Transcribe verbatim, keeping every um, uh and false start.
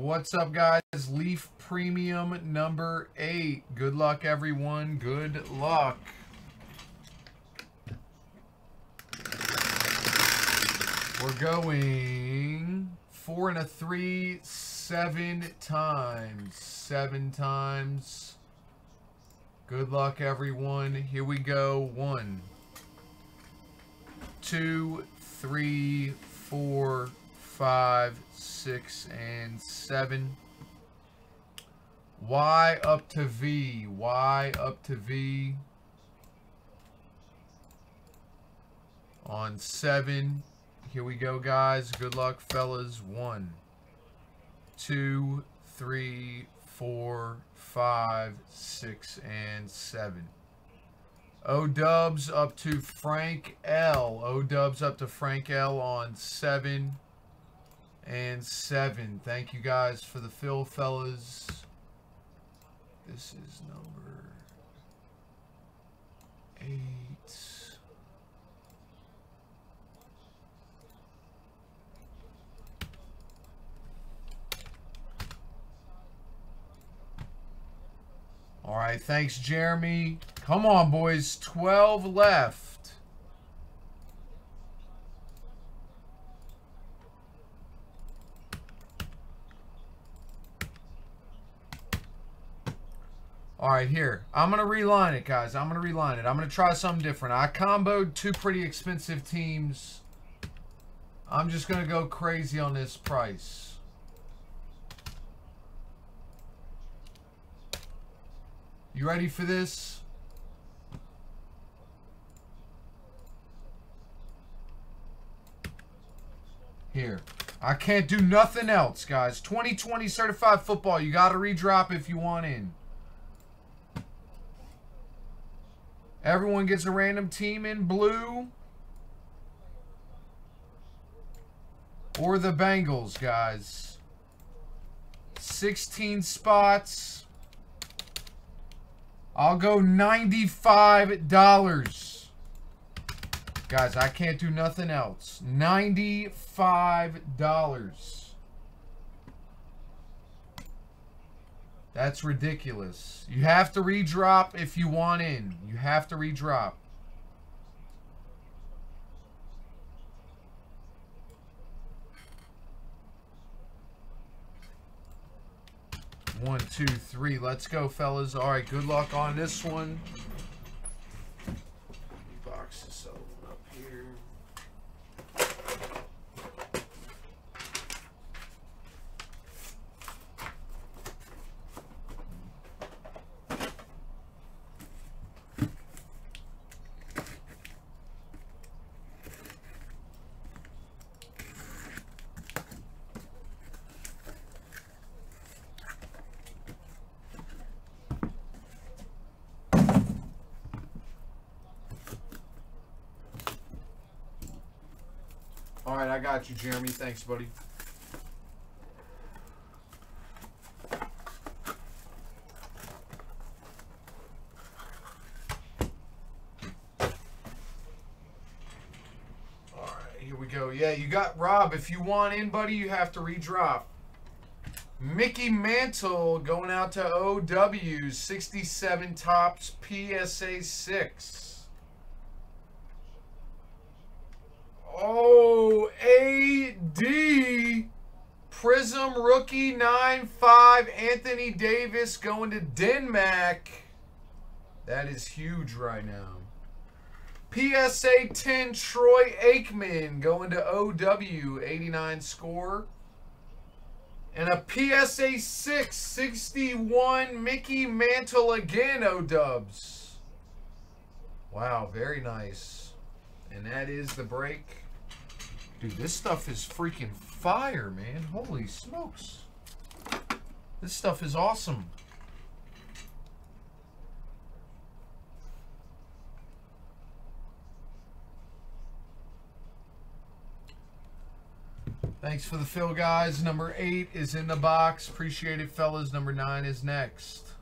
What's up, guys? Leaf Premium number eight. Good luck, everyone. Good luck. We're going four and a three, seven times. Seven times. Good luck, everyone. Here we go. One, two, three, four, five, six, and seven. Y up to V. Y up to V. On seven. Here we go, guys. Good luck, fellas. One, two, three, four, five, six, and seven. O-dubs up to Frank L. O-dubs up to Frank L on seven and seven. Thank you guys for the fill, fellas. This is number eight. All right, thanks, Jeremy. Come on, boys. twelve left. All right, here. I'm going to reline it, guys. I'm going to reline it. I'm going to try something different. I comboed two pretty expensive teams. I'm just going to go crazy on this price. You ready for this? Here. I can't do nothing else, guys. twenty twenty certified football. You got to redrop if you want in. Everyone gets a random team in blue. Or the Bengals, guys. sixteen spots. I'll go ninety-five dollars. Guys, I can't do nothing else. ninety-five dollars. That's ridiculous. You have to redrop if you want in. You have to redrop. One, two, three. Let's go, fellas. All right, good luck on this one. Box this open up here. All right, I got you, Jeremy. Thanks, buddy. All right, here we go. Yeah, you got Rob. If you want in, buddy, you have to redrop. Mickey Mantle going out to O W, sixty-seven tops, P S A six. Oh, A D Prism Rookie nine five, Anthony Davis going to Denmark. That is huge right now. P S A ten, Troy Aikman going to O W, eighty-nine score. And a P S A six, sixty-one, Mickey Mantle again, O-dubs. Wow, very nice. And that is the break. Dude, this stuff is freaking fire, man. Holy smokes. This stuff is awesome. Thanks for the fill, guys. Number eight is in the box. Appreciate it, fellas. Number nine is next.